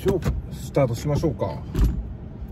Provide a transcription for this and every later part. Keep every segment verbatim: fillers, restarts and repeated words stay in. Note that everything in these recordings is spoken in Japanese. スタートしましょうか。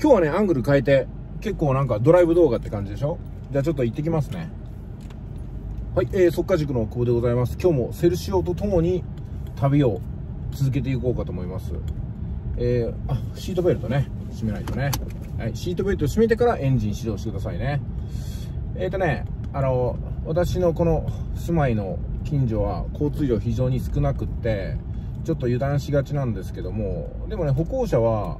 今日はね、アングル変えて、結構なんかドライブ動画って感じでしょ。じゃあちょっと行ってきますね。はい、えー、速稼塾の久保でございます。今日もセルシオとともに旅を続けていこうかと思います。えー、あ、シートベルトね、締めないとね。はい、シートベルトを締めてからエンジン始動してくださいね。えーとね、あの私のこの住まいの近所は交通量非常に少なくってちょっと油断しがちなんですけども、でもね、歩行者は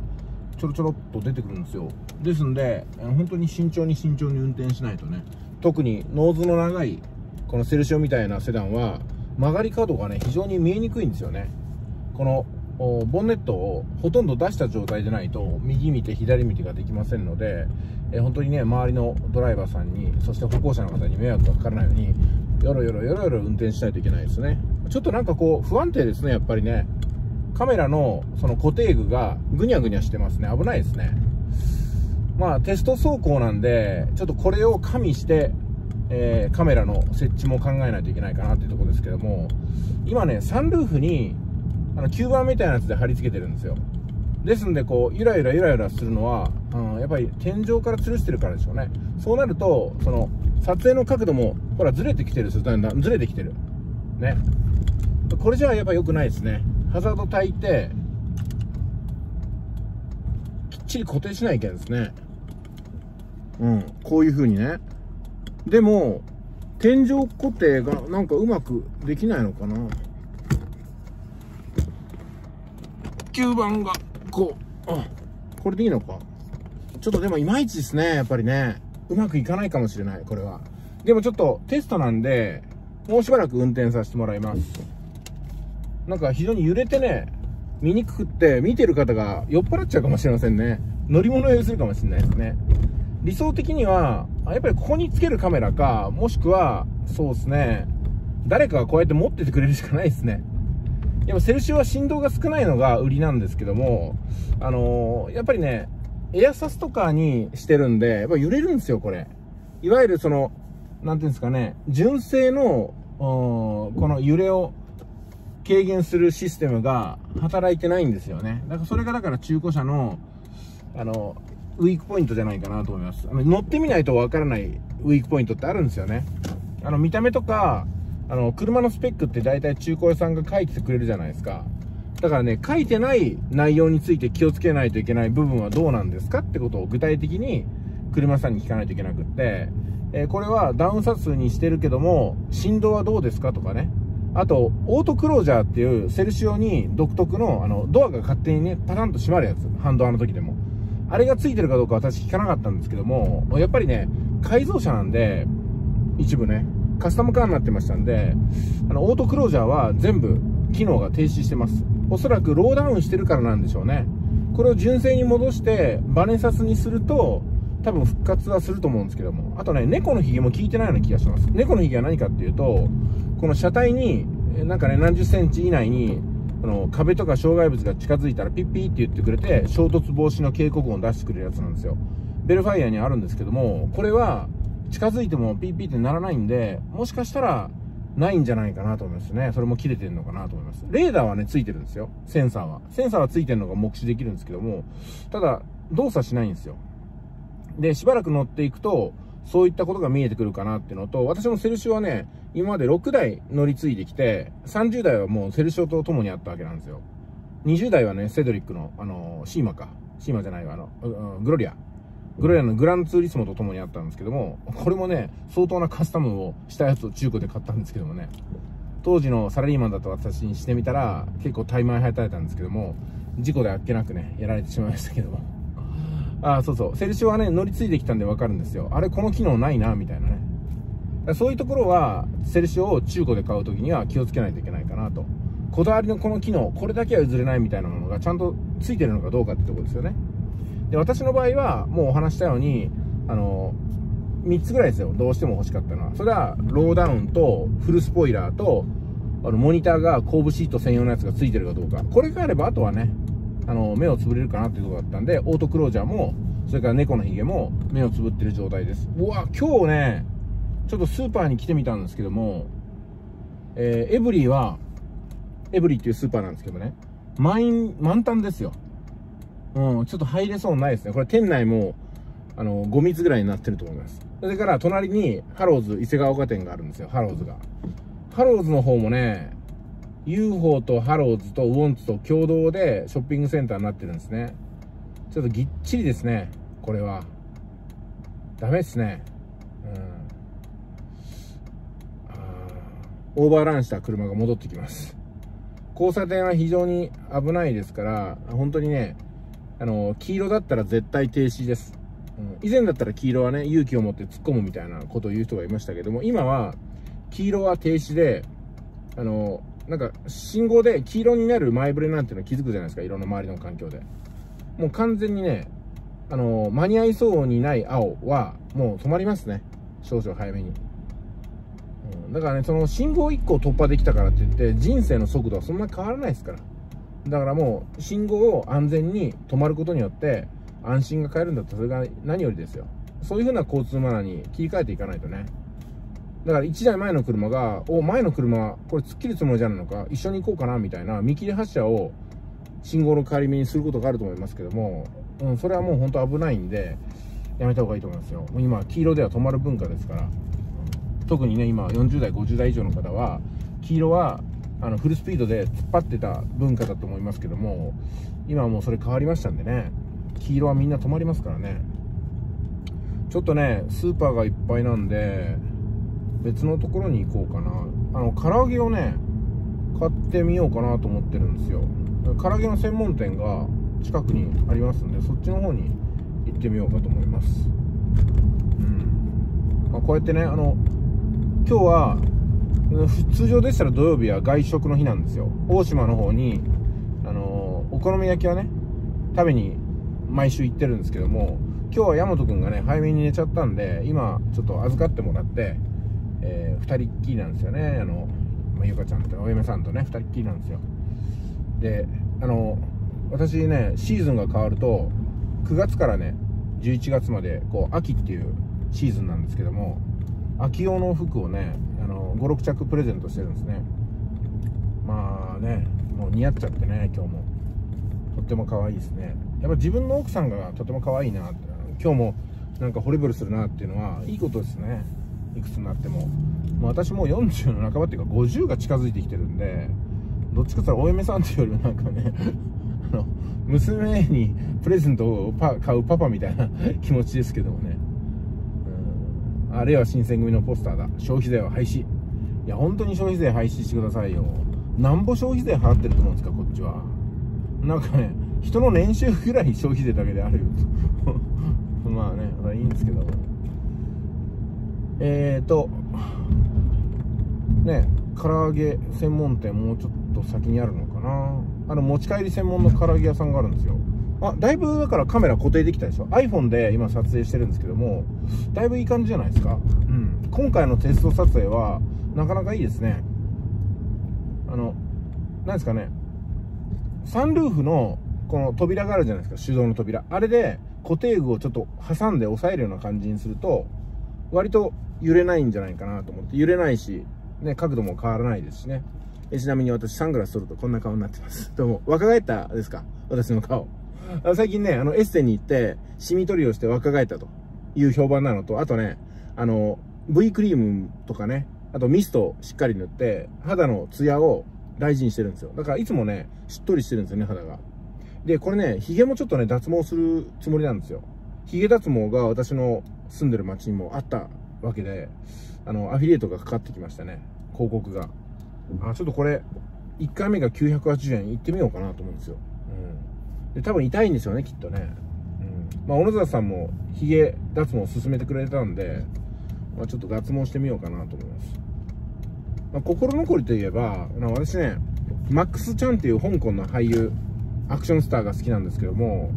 ちょろちょろっと出てくるんですよ。ですんで本当に慎重に慎重に運転しないとね。特にノーズの長いこのセルシオみたいなセダンは曲がり角がね非常に見えにくいんですよね。このボンネットをほとんど出した状態でないと右見て左見てができませんので、え本当にね、周りのドライバーさんに、そして歩行者の方に迷惑がかからないようによろよろよろよろ運転しないといけないですね。ちょっとなんかこう不安定ですね、やっぱりね。カメラのその固定具がぐにゃぐにゃしてますね。危ないですね。まあテスト走行なんでちょっとこれを加味して、えー、カメラの設置も考えないといけないかなっていうところですけども、今ねサンルーフにあの吸盤みたいなやつで貼り付けてるんですよ。ですんでこうゆらゆらゆらゆらするのは、うん、やっぱり天井から吊るしてるからでしょうね。そうなるとその撮影の角度もほらずれてきてるんですよ。だんだんずれてきてるね。これじゃやっぱ良くないですね。ハザード焚いてきっちり固定しないといけないですね。うん、こういう風にね。でも天井固定がなんかうまくできないのかな。吸盤がこう、あ、これでいいのか。ちょっとでもいまいちですね、やっぱりね。うまくいかないかもしれない、これは。でもちょっとテストなんでもうしばらく運転させてもらいます。なんか非常に揺れてね、見にくくって見てる方が酔っ払っちゃうかもしれませんね。乗り物酔いするかもしれないですね。理想的にはやっぱりここにつけるカメラか、もしくはそうですね、誰かがこうやって持っててくれるしかないですね。でもセルシオは振動が少ないのが売りなんですけども、あのー、やっぱりね、エアサスとかにしてるんで、やっぱ揺れるんですよ、これ。いわゆるその、なんていうんですかね、純正の、この揺れを軽減するシステムが働いてないんですよね。だからそれがだから中古車の、あの、ウィークポイントじゃないかなと思います。あの乗ってみないとわからないウィークポイントってあるんですよね。あの、見た目とか、あの車のスペックって大体中古屋さんが書いてくれるじゃないですか。だからね、書いてない内容について気をつけないといけない部分はどうなんですかってことを具体的に車さんに聞かないといけなくって、えー、これはダウンサスにしてるけども振動はどうですかとかね。あとオートクロージャーっていうセルシオに独特 の, あのドアが勝手にねパタンと閉まるやつ、ハンドアの時でもあれがついてるかどうか私聞かなかったんですけども、やっぱりね改造車なんで一部ねカスタムカーになってましたんで、あのオートクロージャーは全部機能が停止してます。おそらくローダウンしてるからなんでしょうね。これを純正に戻してバネサスにすると多分復活はすると思うんですけども、あとね、猫のひげも効いてないような気がします。猫のひげは何かっていうと、この車体になんかね、何十センチ以内にこの壁とか障害物が近づいたらピッピーって言ってくれて衝突防止の警告音を出してくれるやつなんですよ。ベルファイアにあるんですけども、これは近づいてもピーピーってならないんで、もしかしたらないんじゃないかなと思いますね。それも切れてるのかなと思います。レーダーはねついてるんですよ。センサーはセンサーはついてるのが目視できるんですけども、ただ動作しないんですよ。でしばらく乗っていくとそういったことが見えてくるかなっていうのと、私もセルシオはね今までろくだい乗り継いできて、さんじゅうだいはもうセルシオと共にあったわけなんですよ。にじゅうだいはねセドリックのあのシーマかシーマじゃないわあのグロリアグロリアのグランツーリスモと共にあったんですけども、これもね相当なカスタムをしたやつを中古で買ったんですけどもね、当時のサラリーマンだった私にしてみたら結構怠慢はたいたんですけども、事故であっけなくねやられてしまいましたけども、ああそうそう、セルシオはね乗り継いできたんで分かるんですよ。あれこの機能ないなみたいなね。そういうところはセルシオを中古で買う時には気をつけないといけないかなと。こだわりのこの機能、これだけは譲れないみたいなものがちゃんとついてるのかどうかってところですよね。で私の場合はもうお話したようにあのみっつぐらいですよ、どうしても欲しかったのは。それはローダウンとフルスポイラーとあのモニターが後部シート専用のやつがついてるかどうか、これがあればあとはねあの目をつぶれるかなっていうところだったんで、オートクロージャーもそれから猫のひげも目をつぶってる状態です。うわ、今日ねちょっとスーパーに来てみたんですけども、えー、エブリーはエブリーっていうスーパーなんですけどね、満員満タンですよ。うん、ちょっと入れそうないですね。これ店内も、あの、ご密ぐらいになってると思います。それから隣に、ハローズ伊勢ヶ丘店があるんですよ、ハローズが。ハローズの方もね、ユーフォー とハローズとウォンツと共同でショッピングセンターになってるんですね。ちょっとぎっちりですね、これは。ダメですね。うん。あー、オーバーランした車が戻ってきます。交差点は非常に危ないですから、本当にね、あの、黄色だったら絶対停止です。うん、以前だったら黄色はね、勇気を持って突っ込むみたいなことを言う人がいましたけども、今は黄色は停止で、あの、なんか信号で黄色になる前触れなんていうの気づくじゃないですか、いろんな周りの環境で。もう完全にね、あの、間に合いそうにない青はもう止まりますね。少々早めに。うん、だからね、その信号いっこを突破できたからって言って、人生の速度はそんな変わらないですから。だからもう、信号を安全に止まることによって、安心が変えるんだったらそれが何よりですよ。そういう風な交通マナーに切り替えていかないとね。だからいちだいまえの車が、お、前の車、これ突っ切るつもりじゃないのか、一緒に行こうかな、みたいな見切り発車を信号の代わり目にすることがあると思いますけども、うん、それはもう本当危ないんで、やめた方がいいと思いますよ。今、黄色では止まる文化ですから。特にね、今、よんじゅうだい、ごじゅうだい以上の方は、黄色は、あのフルスピードで突っ張ってた文化だと思いますけども、今はもうそれ変わりましたんでね、黄色はみんな止まりますからね。ちょっとね、スーパーがいっぱいなんで、別のところに行こうかな。あの、唐揚げをね、買ってみようかなと思ってるんですよ。唐揚げの専門店が近くにありますんで、そっちの方に行ってみようかと思います。うん。まあ、こうやってね、あの、今日は、通常でしたら土曜日は外食の日なんですよ。大島の方に、あのー、お好み焼きはね、食べに毎週行ってるんですけども、今日は大和くんがね、早めに寝ちゃったんで、今、ちょっと預かってもらって、えー、二人っきりなんですよね。あの、まあ、ゆかちゃんとお嫁さんとね、二人っきりなんですよ。で、あのー、私ね、シーズンが変わると、くがつからね、じゅういちがつまで、こう、秋っていうシーズンなんですけども、秋用の服をね、あのご、ろくちゃくプレゼントしてるんですね。まあね、もう似合っちゃってね、今日もとっても可愛いですね。やっぱ自分の奥さんがとても可愛いなって、今日もなんかホリブルするなっていうのはいいことですね。いくつになっても、まあ、私もうよんじゅうの半ばっていうかごじゅうが近づいてきてるんで、どっちかっていうとお嫁さんっていうよりもなんかねあの娘にプレゼントをパ買うパパみたいな気持ちですけどもね。あれは新選組のポスターだ。消費税は廃止。いや、本当に消費税廃止してくださいよ。なんぼ消費税払ってると思うんですか、こっちは。なんかね、人の年収ぐらい消費税だけであるよと。まあね、まあいいんですけど。えーと、ね、唐揚げ専門店もうちょっと先にあるのかな。あの、持ち帰り専門の唐揚げ屋さんがあるんですよ。あ、だいぶだからカメラ固定できたでしょ。iPhone で今撮影してるんですけども、だいぶいい感じじゃないですか。うん。今回のテスト撮影は、なかなかいいですね。あの、なんですかね。サンルーフの、この扉があるじゃないですか。手動の扉。あれで固定具をちょっと挟んで押さえるような感じにすると、割と揺れないんじゃないかなと思って。揺れないし、ね、角度も変わらないですしね。え、ちなみに私サングラス取るとこんな顔になってます。どうも、若返ったですか？私の顔。最近ね、あの、エステに行って、シミ取りをして若返ったという評判なのと、あとね、あの、ブイ クリームとかね、あとミストをしっかり塗って、肌のツヤを大事にしてるんですよ。だからいつもね、しっとりしてるんですよね、肌が。で、これね、髭もちょっとね、脱毛するつもりなんですよ。髭脱毛が私の住んでる町にもあったわけで、あの、アフィリエイトがかかってきましたね、広告が。あ、ちょっとこれ、いっかいめがきゅうひゃくはちじゅうえん行ってみようかなと思うんですよ。うん。で、多分痛いんですよね、きっとね。うん。まあ、小野沢さんも、髭脱毛を勧めてくれたんで、まあ、ちょっと脱毛してみようかなと思います。まあ、心残りといえば、あの、私ね、マックス・チャンっていう香港の俳優、アクションスターが好きなんですけども、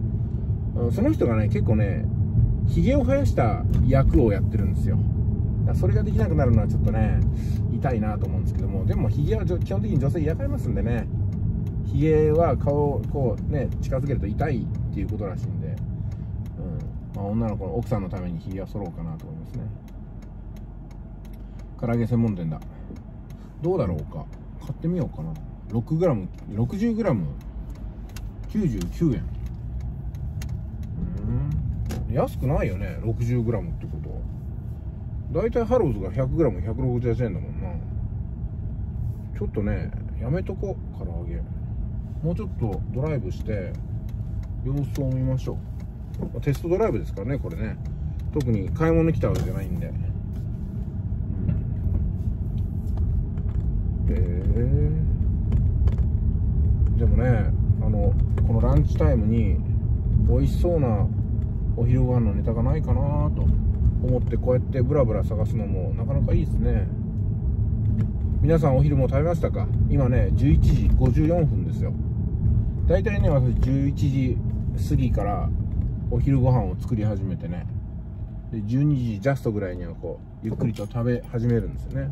その人がね、結構ね、髭を生やした役をやってるんですよ。それができなくなるのはちょっとね、痛いなと思うんですけども、でも髭は基本的に女性嫌がりますんでね。ひげは顔をこうね、近づけると痛いっていうことらしいんで、うん、まあ、女の子の奥さんのためにひげは剃ろうかなと思いますね。唐揚げ専門店だ。どうだろうか。買ってみようかな。ろくグラム、ろくじゅうグラム、きゅうじゅうきゅうえん。安くないよね、ろくじゅうグラム ってことは。だいたいハローズが ひゃくグラムひゃくろくじゅうはちえんだもんな。ちょっとね、やめとこう、唐揚げ。もうちょっとドライブして、様子を見ましょう。テストドライブですからね、これね。特に買い物に来たわけじゃないんで。えー、でもね、あのこのランチタイムに美味しそうなお昼ご飯のネタがないかなと思って、こうやってブラブラ探すのもなかなかいいですね。皆さんお昼も食べましたか？今ねじゅういちじごじゅうよんふんですよ。だいたいね、私じゅういちじ過ぎからお昼ご飯を作り始めてね、でじゅうにじジャストぐらいにはこうゆっくりと食べ始めるんですよね。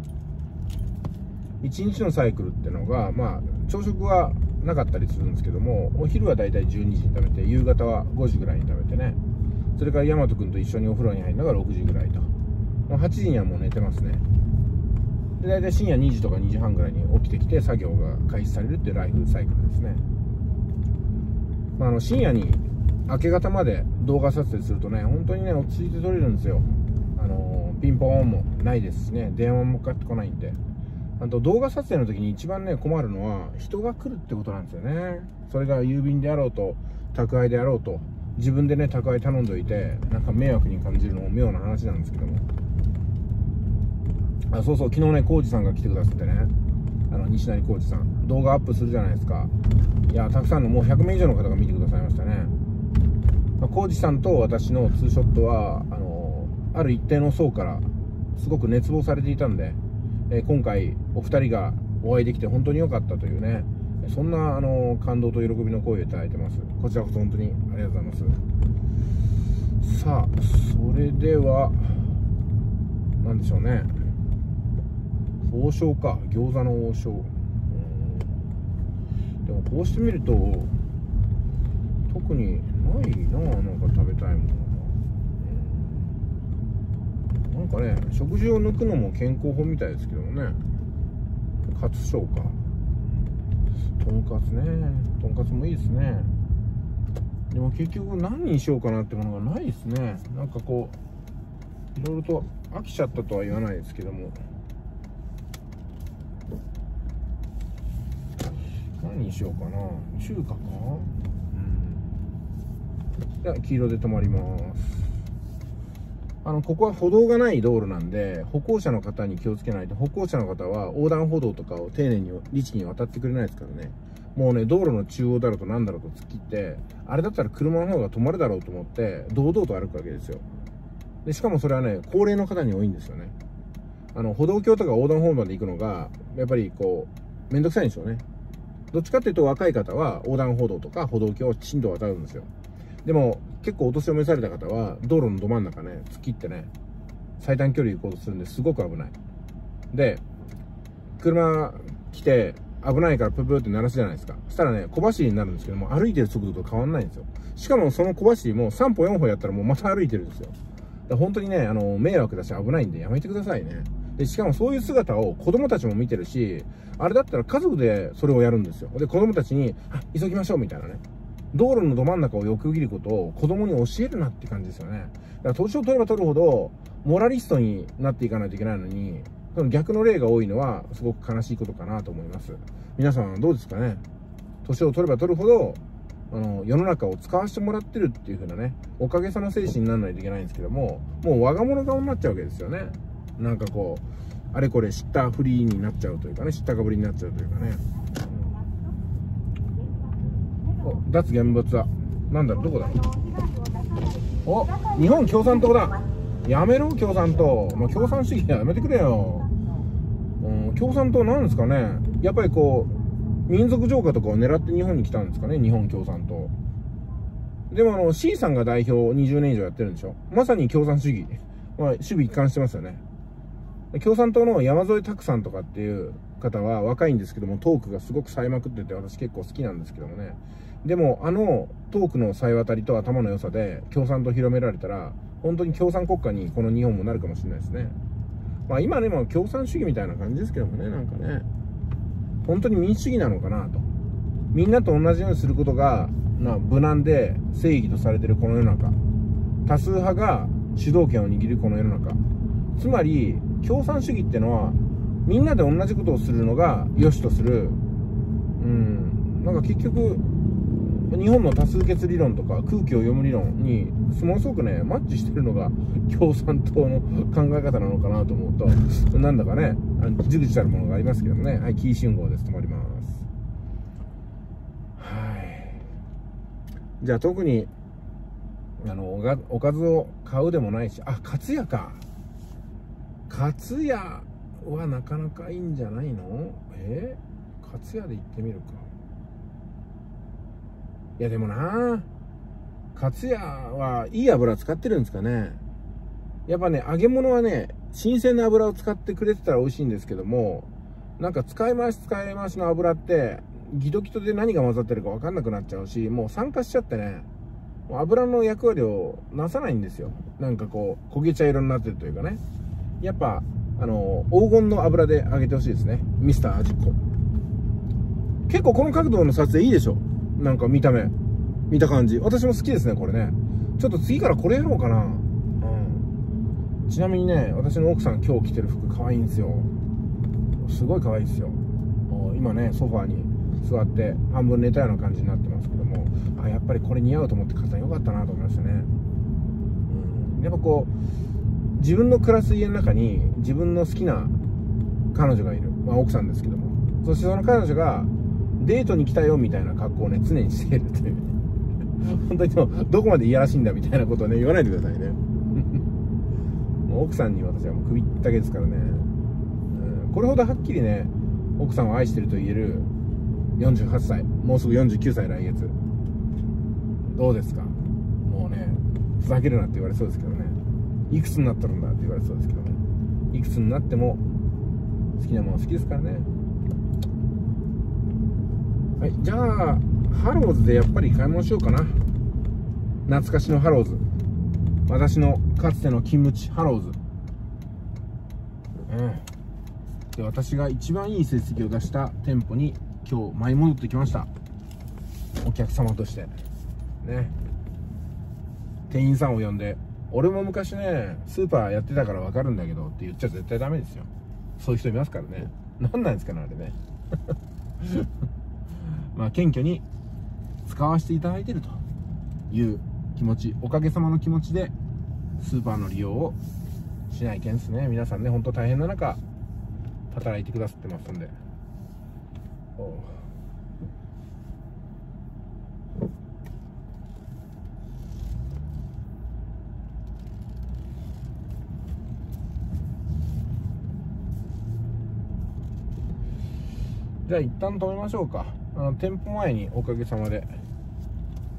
いちにちのサイクルってのが、まあ、朝食はなかったりするんですけども、お昼はだいたいじゅうにじに食べて、夕方はごじぐらいに食べてね、それから大和くんと一緒にお風呂に入るのがろくじぐらいと、はちじにはもう寝てますね。でだいたい深夜にじとかにじはんぐらいに起きてきて作業が開始されるっていうライフサイクルですね。まあ、あの深夜に明け方まで動画撮影するとね、本当にね落ち着いて撮れるんですよ。あのピンポーンもないですしね、電話もかかってこないんで。あと動画撮影の時に一番ね困るのは人が来るってことなんですよね。それが郵便であろうと宅配であろうと、自分でね宅配頼んでおいてなんか迷惑に感じるのも妙な話なんですけども、あそうそう、昨日ね浩二さんが来てくださってね、あの西成浩二さん動画アップするじゃないですか。いやたくさんのもうひゃくめい以上の方が見てくださいましたね。まあ、浩二さんと私のツーショットはあのある一定の層からすごく熱望されていたんで、えー、今回お二人がお会いできて本当に良かったというね、そんなあの感動と喜びの声をいただいてます。こちらこそ本当にありがとうございます。さあそれでは何でしょうね、王将か、餃子の王将。でもこうしてみると特にないな、なんか食べたいもの。なんかね、食事を抜くのも健康法みたいですけどもね。カツショウか。とんかつね。とんかつもいいですね。でも結局何にしようかなってものがないですね。なんかこう、いろいろと飽きちゃったとは言わないですけども。何にしようかな。中華か？うん。じゃあ黄色で止まります。あのここは歩道がない道路なんで、歩行者の方に気をつけないと、歩行者の方は横断歩道とかを丁寧に律に渡ってくれないですからね。もうね、道路の中央だろうと何だろうと突っ切って、あれだったら車の方が止まるだろうと思って堂々と歩くわけですよ。でしかもそれはね、高齢の方に多いんですよね。あの歩道橋とか横断歩道まで行くのがやっぱりこうめんどくさいんでしょうね。どっちかっていうと若い方は横断歩道とか歩道橋をきちんと渡るんですよ。でも結構お年を召された方は道路のど真ん中ね突っ切ってね最短距離行こうとするんですごく危ない。で車来て危ないからプープーって鳴らすじゃないですか。そしたらね小走りになるんですけども、歩いてる速度と変わんないんですよ。しかもその小走りもさんぽよんぽやったらもうまた歩いてるんですよ。だ本当にね、あの迷惑だし危ないんでやめてくださいね。でしかもそういう姿を子供たちも見てるし、あれだったら家族でそれをやるんですよ。で子供たちに「急ぎましょう」みたいなね、道路のど真ん中を横切ることを子供に教えるなって感じですよね。だから年を取れば取るほどモラリストになっていかないといけないのに、その逆の例が多いのはすごく悲しいことかなと思います。皆さんどうですかね。年を取れば取るほどあの世の中を使わせてもらってるっていう風なね、おかげさの精神にならないといけないんですけども、もう我が物顔になっちゃうわけですよね。なんかこうあれこれ知ったふりになっちゃうというかね、知ったかぶりになっちゃうというかね。脱現物はなんだろう、どこだ。お、日本共産党だ。やめろ共産党、まあ、共産主義やめてくれよ、うん、共産党なんですかね。やっぱりこう民族浄化とかを狙って日本に来たんですかね、日本共産党。でもあの C さんが代表にじゅうねん以上やってるんでしょ。まさに共産主義、まあ、守備一貫してますよね。共産党の山添拓さんとかっていう方は若いんですけども、トークがすごく冴えまくってて私結構好きなんですけどもね。でもあのトークの冴え渡りと頭の良さで共産党広められたら本当に共産国家にこの日本もなるかもしれないですね。まあ今ね、まあ共産主義みたいな感じですけどもね、なんかね本当に民主主義なのかなと、みんなと同じようにすることがな無難で正義とされてるこの世の中、多数派が主導権を握るこの世の中、つまり共産主義ってのはみんなで同じことをするのが良しとする、うん、なんか結局日本の多数決理論とか空気を読む理論にものすごくねマッチしてるのが共産党の考え方なのかなと思うと、なんだかねじぐじたるものがありますけどもね。はい、キー信号です。止まります。はい、じゃあ特にあの お, がおかずを買うでもないし、あ、カツヤか。カツヤはなかなかいいんじゃないの。えー、カツヤで行ってみるか。いやでもな、カツヤはいい油使ってるんですかね。やっぱね、揚げ物はね新鮮な油を使ってくれてたら美味しいんですけども、なんか使い回し使い回しの油ってギトギトで何が混ざってるか分かんなくなっちゃうし、もう酸化しちゃってね、油の役割をなさないんですよ。なんかこう焦げ茶色になってるというかね。やっぱあの黄金の油で揚げてほしいですね、ミスター味っ子。結構この角度の撮影いいでしょ。なんか見た目見た感じ私も好きですね、これね。ちょっと次からこれやろうかな。うん、ちなみにね、私の奥さん今日着てる服可愛いんですよ。すごい可愛いんですよ。今ねソファーに座って半分寝たような感じになってますけども、あ、やっぱりこれ似合うと思って買ったらよかったなと思いましたね。うん、やっぱこう自分の暮らす家の中に自分の好きな彼女がいる、まあ、奥さんですけども、そしてその彼女がデートに来たよみたいな格好をね常にしているという本当にもうどこまでいやらしいんだみたいなことをね言わないでくださいねもう奥さんに私はもう首ったけですからね。うん、これほどはっきりね奥さんを愛してると言えるよんじゅうはっさい、もうすぐよんじゅうきゅうさい来月。どうですか。もうねふざけるなって言われそうですけどね、いくつになったんだって言われそうですけどね、いくつになっても好きなもの好きですからね。はい、じゃあハローズでやっぱり買い物しようかな。懐かしのハローズ、私のかつての勤務地ハローズ、うん、で私が一番いい成績を出した店舗に今日舞い戻ってきました。お客様としてね、店員さんを呼んで、俺も昔ねスーパーやってたから分かるんだけどって言っちゃ絶対ダメですよ。そういう人いますからね。何なんですかねあれねまあ謙虚に使わせていただいてるという気持ち、おかげさまの気持ちでスーパーの利用をしないけんですね。皆さんね本当大変な中働いてくださってますんで。じゃあ一旦止めましょうか。あの店舗前におかげさまで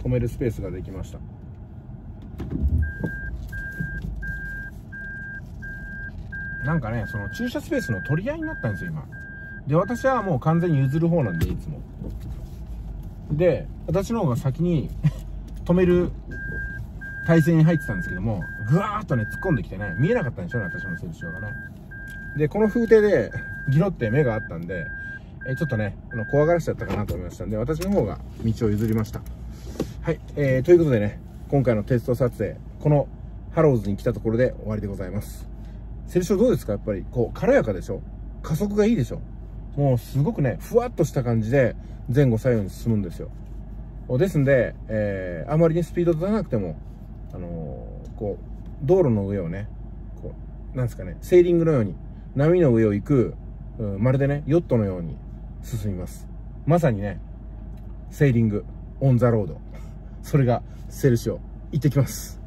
止めるスペースができました。なんかねその駐車スペースの取り合いになったんですよ今で。私はもう完全に譲る方なんで、いつもで私の方が先に止める体勢に入ってたんですけども、ぐわーっとね突っ込んできてね、見えなかったんでしょうね私の選手がね。でこの風景でギロって目があったんで、えちょっとねあの怖がらせちゃったかなと思いましたんで、私の方が道を譲りました。はい、えー、ということでね今回のテスト撮影、このハローズに来たところで終わりでございます。セルショーどうですか。やっぱりこう軽やかでしょ、加速がいいでしょ、もうすごくねふわっとした感じで前後左右に進むんですよ。ですんで、えー、あまりにスピード出さなくても、あのー、こう道路の上をねこうなんですかねセーリングのように波の上を行く、うん、まるでねヨットのように進みます。まさにねセーリングオンザロード、それがセルシオ。行ってきます。